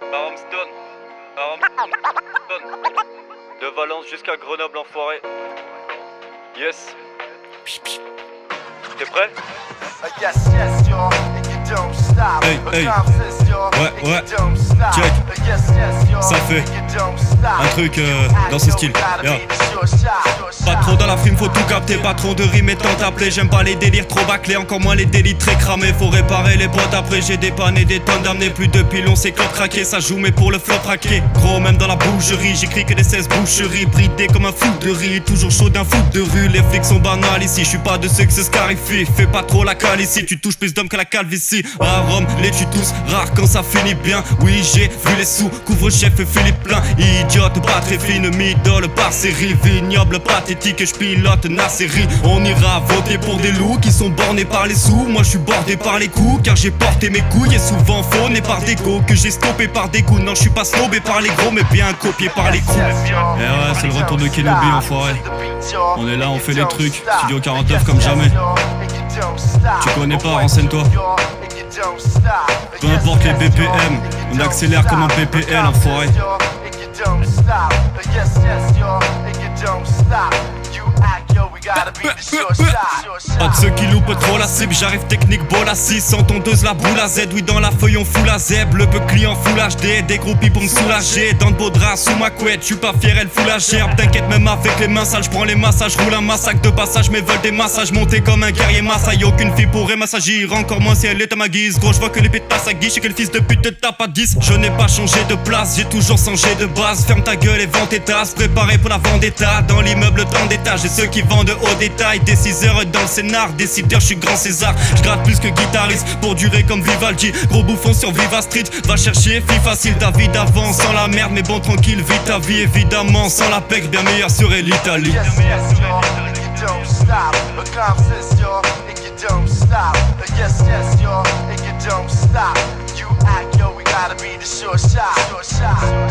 Arhûm Stone. Arhûm Stone. De Valence jusqu'à Grenoble en forêt. Yes. T'es prêt? Yes, yes, yo. Hey, hey. Ouais, ouais. Check. Ça fait un truc dans ce style. Yeah. Pas trop dans la frime, faut tout capter. Pas trop de rimes et tant appelé. J'aime pas les délires trop bâclés, encore moins les délits très cramés. Faut réparer les boîtes après. J'ai dépanné des tonnes d'amener. Plus de pilons, c'est clopes craqué. Ça joue, mais pour le flop raqué. Gros, même dans la boucherie, j'écris que des 16 boucheries. Bridé comme un fou de riz. Toujours chaud d'un fou de rue. Les flics sont banals ici. J'suis pas de ceux qui se scarifient. Fais pas trop la cale ici. Tu touches plus d'hommes que la calvitie. À Rome, les tues tous, rares quand ça finit bien. Oui, j'ai vu les sous, couvre-chef et Philippe plein. Idiote, pas très fine, m'idole par série. Vignoble, pathétique, j'pilote na série. On ira voter pour des loups qui sont bornés par les sous. Moi j'suis bordé par les coups, car j'ai porté mes couilles. Et souvent fauné par des gos que j'ai stoppé par des coups. Non, j'suis pas snobé par les gros, mais bien copié par les coups. Eh ouais, c'est le retour de Kenobi en forêt. On est là, on fait des trucs, Studio 49 comme jamais. Tu connais pas, renseigne-toi. Peu importe les BPM, on accélère comme un PPL en forêt. Pas de ceux qui loupent trop la cible, j'arrive technique bol à 6. En tondeuse la boule à Z, oui dans la feuille on fout la zèbre. Le peu client full HD, des groupies pour me soulager. Dans de beaux draps sous ma couette, j'suis pas fier, elle fout la gerbe. T'inquiète même avec les mains sales, j'prends les massages. Roule un massacre de passage, mais veulent des massages. Monter comme un guerrier massaille, aucune fille pourrait m'assagir. Encore moins si elle est à ma guise. Gros j'vois que l'épée de passe à guiche et que le fils de pute te tape à 10. Je n'ai pas changé de place, j'ai toujours changé de base. Ferme ta gueule et vends tes tasses, préparé pour la vendetta. Dans l'immeuble tant d'étages, et ceux qui vendent au détail. Déciseur dans le scénar, décideur, je suis grand César. Je gratte plus que guitariste pour durer comme Vivaldi. Gros bouffon sur Viva Street, va chercher fille facile. David avant, sans la merde, mais bon tranquille, vite ta vie évidemment. Sans la PEC, bien meilleur serait l'Italie. Yes,